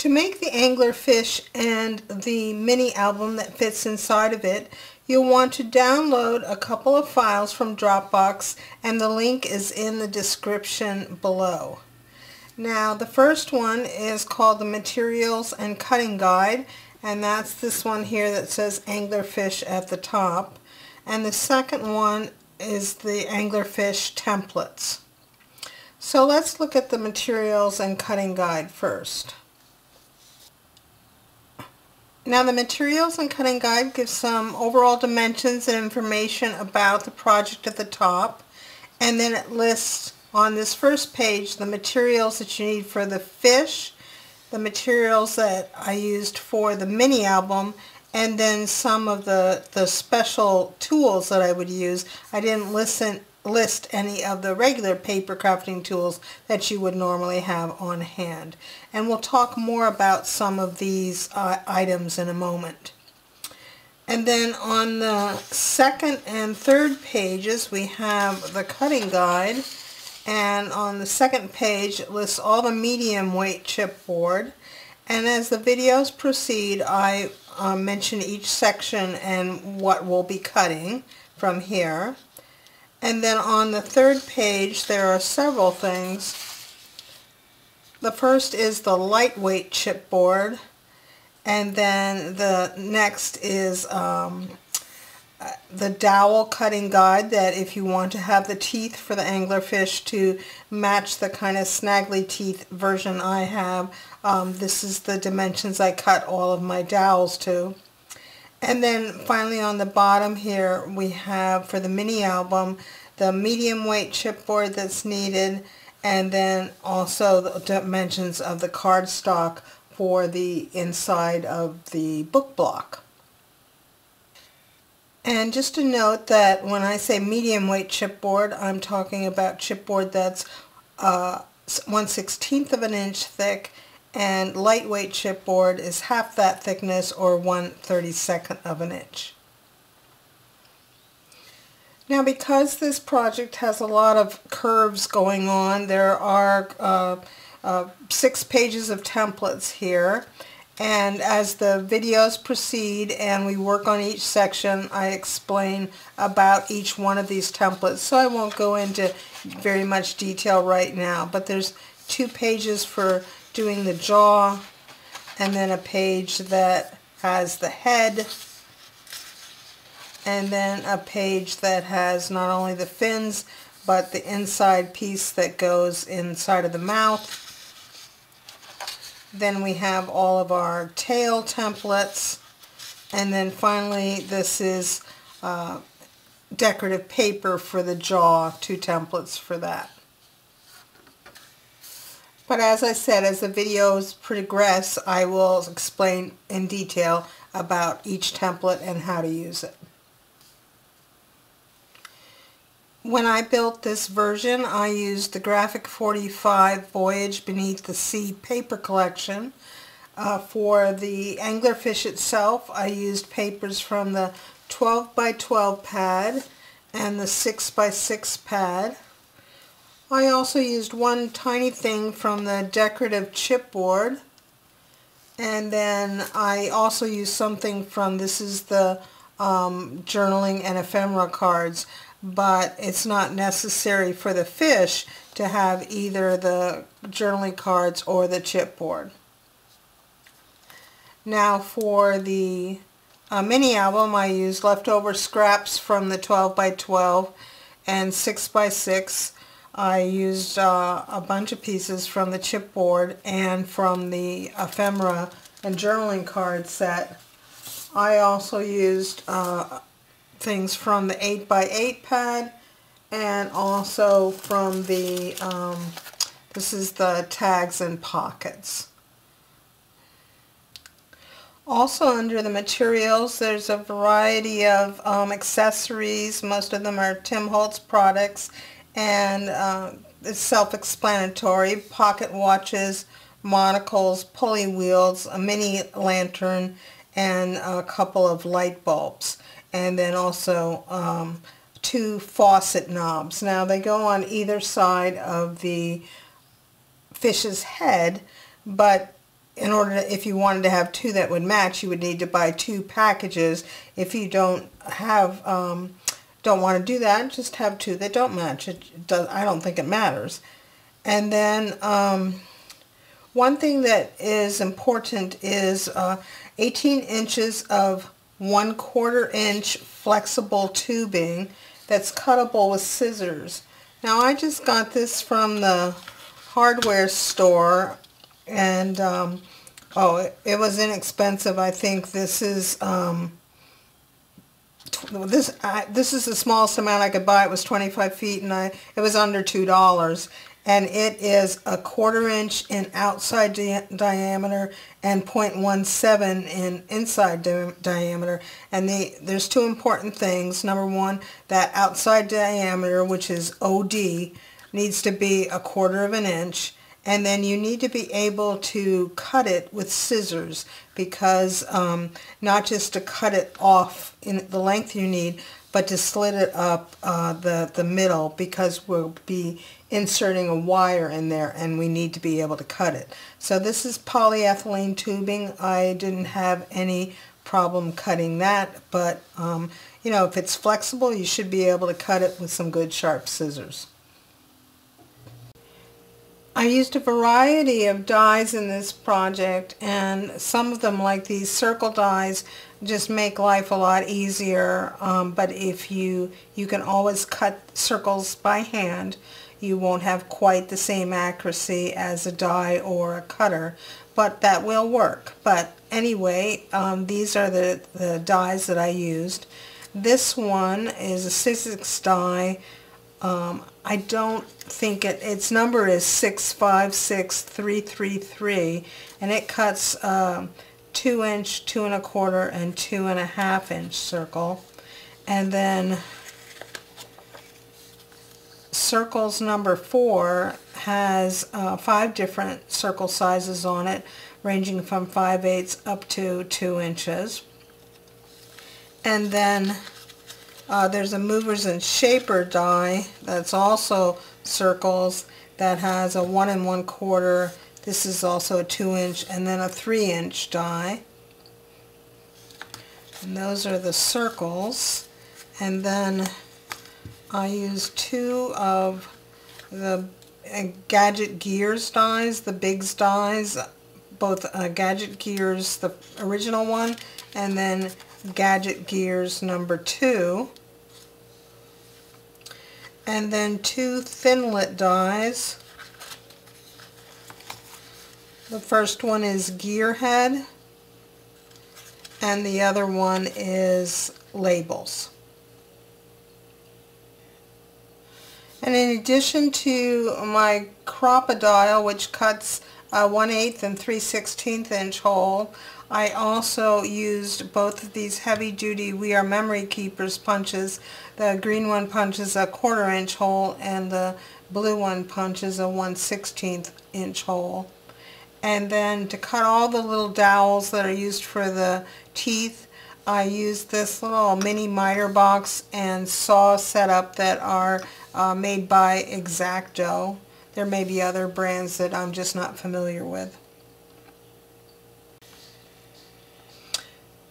To make the anglerfish and the mini album that fits inside of it, you'll want to download a couple of files from Dropbox, and the link is in the description below. Now the first one is called the Materials and Cutting Guide, and that's this one here that says Anglerfish at the top. And the second one is the Anglerfish Templates. So let's look at the Materials and Cutting Guide first. Now the Materials and Cutting Guide gives some overall dimensions and information about the project at the top, and then it lists on this first page the materials that you need for the fish, the materials that I used for the mini album, and then some of the special tools that I would use. I didn't list any of the regular paper crafting tools that you would normally have on hand. And we'll talk more about some of these items in a moment. And then on the second and third pages we have the cutting guide, and on the second page it lists all the medium weight chipboard, and as the videos proceed I mention each section and what we'll be cutting from here. And then on the third page there are several things. The first is the lightweight chipboard, and then the next is the dowel cutting guide, that if you want to have the teeth for the anglerfish to match the kind of snaggly teeth version I have, this is the dimensions I cut all of my dowels to. And then finally on the bottom here we have for the mini album the medium weight chipboard that's needed, and then also the dimensions of the cardstock for the inside of the book block. And just to note that when I say medium weight chipboard, I'm talking about chipboard that's 1/16 of an inch thick, and lightweight chipboard is half that thickness, or 1/32 of an inch. Now because this project has a lot of curves going on, there are 6 pages of templates here, and as the videos proceed and we work on each section I explain about each one of these templates, so I won't go into very much detail right now. But there's 2 pages for doing the jaw, and then a page that has the head, and then a page that has not only the fins but the inside piece that goes inside of the mouth. Then we have all of our tail templates, and then finally this is decorative paper for the jaw, 2 templates for that. But as I said, as the videos progress, I will explain in detail about each template and how to use it. When I built this version, I used the Graphic 45 Voyage Beneath the Sea paper collection. For the anglerfish itself, I used papers from the 12x12 pad and the 6x6 pad. I also used one tiny thing from the decorative chipboard, and then I also used something from, this is the journaling and ephemera cards, but it's not necessary for the fish to have either the journaling cards or the chipboard. Now for the mini album I used leftover scraps from the 12x12 and 6x6. I used a bunch of pieces from the chipboard and from the ephemera and journaling card set. I also used things from the 8x8 pad, and also from the, this is the tags and pockets. Also under the materials there's a variety of accessories. Most of them are Tim Holtz products, and it's self-explanatory: pocket watches, monocles, pulley wheels, a mini lantern, and a couple of light bulbs, and then also 2 faucet knobs. Now they go on either side of the fish's head, but in order to, if you wanted to have two that would match, you would need to buy two packages. If you don't want to do that, just have two that don't match. It does, I don't think it matters. And then one thing that is important is 18 inches of 1/4 inch flexible tubing that's cuttable with scissors. Now I just got this from the hardware store, and it was inexpensive. I think this is this is the smallest amount I could buy. It was 25 feet, and it was under $2. And it is 1/4 inch in outside diameter and 0.17 in inside diameter. And there's two important things. Number one, that outside diameter, which is OD, needs to be 1/4 inch. And then you need to be able to cut it with scissors, because not just to cut it off in the length you need, but to slit it up the middle, because we'll be inserting a wire in there and we need to be able to cut it. So this is polyethylene tubing. I didn't have any problem cutting that, but you know, if it's flexible, you should be able to cut it with some good sharp scissors. I used a variety of dies in this project, and some of them, like these circle dies, just make life a lot easier, but if you can always cut circles by hand, you won't have quite the same accuracy as a die or a cutter, but that will work. But anyway, these are the dies that I used. This one is a Sizzix die. I don't think its number is 656333, and it cuts 2 inch, 2 1/4, and 2 1/2 inch circle. And then circles number 4 has 5 different circle sizes on it, ranging from 5/8 up to 2 inches. And then there's a Movers and Shaper die that's also circles, that has a 1 1/4. This is also a 2 inch, and then a 3 inch die. And those are the circles. And then I used 2 of the Gadget Gears dies, the Biggs dies, both Gadget Gears, the original one, and then Gadget Gears number 2. And then 2 thinlet dies. The first one is Gearhead, and the other one is Labels. And in addition to my crop-a-dial, which cuts a 1/8 and 3/16 inch hole, I also used both of these heavy-duty We Are Memory Keepers punches. The green one punches a 1/4 inch hole, and the blue one punches a 1/16 inch hole. And then to cut all the little dowels that are used for the teeth, I used this little mini miter box and saw setup that are made by X-Acto. There may be other brands that I'm just not familiar with.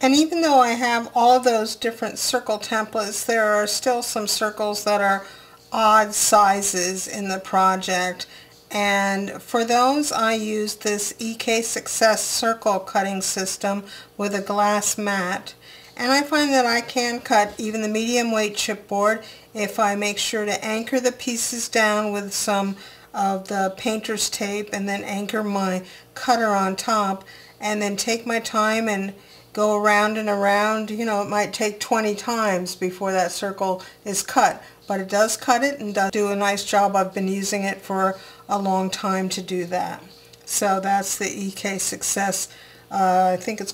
And even though I have all those different circle templates, there are still some circles that are odd sizes in the project. And for those, I used this EK Success circle cutting system with a glass mat. And I find that I can cut even the medium weight chipboard if I make sure to anchor the pieces down with some of the painter's tape, and then anchor my cutter on top, and then take my time and go around and around. You know, it might take 20 times before that circle is cut, but it does cut it and does do a nice job. I've been using it for a long time to do that. So that's the EK Success. I think it's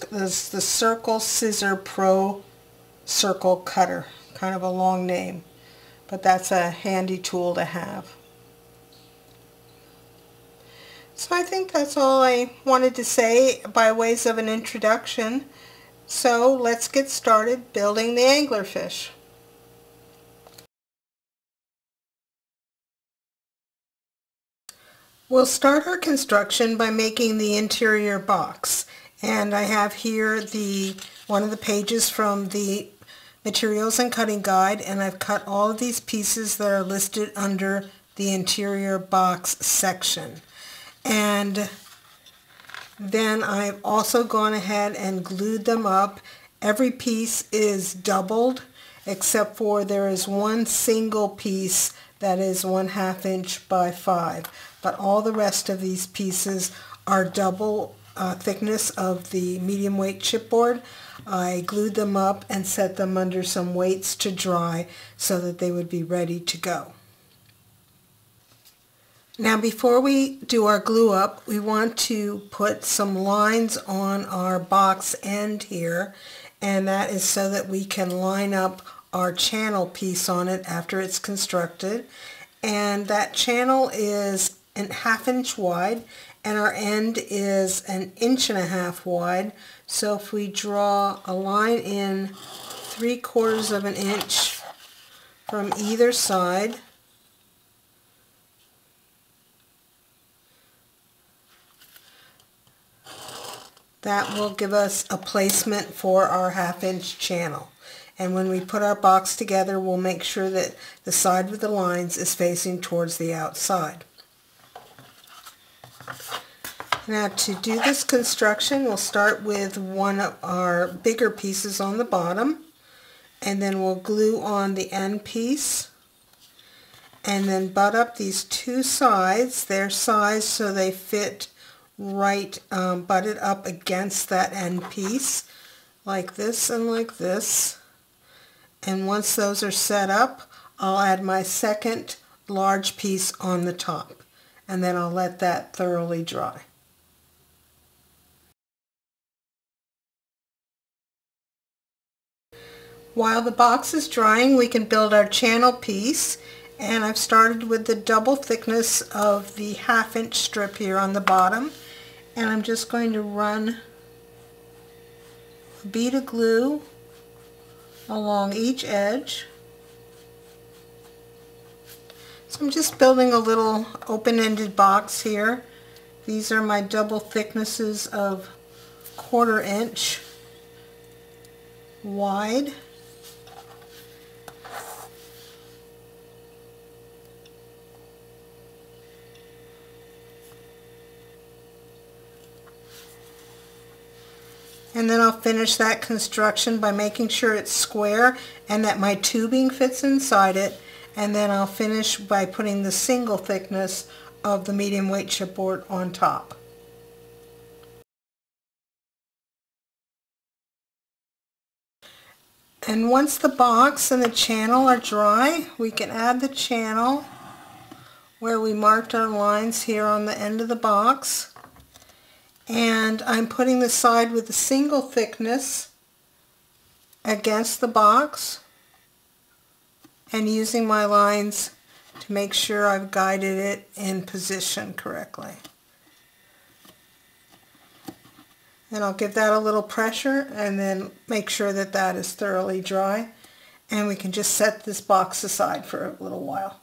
the Circle Scissor Pro Circle Cutter. Kind of a long name, but that's a handy tool to have. So I think that's all I wanted to say by ways of an introduction. So let's get started building the anglerfish. We'll start our construction by making the interior box, and I have here one of the pages from the materials and cutting guide, and I've cut all of these pieces that are listed under the interior box section. And then I've also gone ahead and glued them up. Every piece is doubled except for there is one single piece that is 1/2 inch by 5, but all the rest of these pieces are double thickness of the medium weight chipboard. I glued them up and set them under some weights to dry so that they would be ready to go. Now before we do our glue up, we want to put some lines on our box end here, and that is so that we can line up our channel piece on it after it's constructed. And that channel is 1/2 inch wide and our end is 1.5 inches wide. So if we draw a line in 3/4 of an inch from either side, that will give us a placement for our 1/2 inch channel. And when we put our box together, we'll make sure that the side with the lines is facing towards the outside. Now to do this construction, we'll start with one of our bigger pieces on the bottom, and then we'll glue on the end piece and then butt up these two sides, their size, so they fit right, butted up against that end piece, like this and like this. And once those are set up, I'll add my second large piece on the top, and then I'll let that thoroughly dry. While the box is drying, we can build our channel piece, and I've started with the double thickness of the 1/2 inch strip here on the bottom, and I'm just going to run a bead of glue along each edge. So I'm just building a little open-ended box here. These are my double thicknesses of 1/4 inch wide. And then I'll finish that construction by making sure it's square and that my tubing fits inside it. And then I'll finish by putting the single thickness of the medium weight chipboard on top. And once the box and the channel are dry, we can add the channel where we marked our lines here on the end of the box. And I'm putting the side with the single thickness against the box and using my lines to make sure I've guided it in position correctly. And I'll give that a little pressure and then make sure that that is thoroughly dry, and we can just set this box aside for a little while.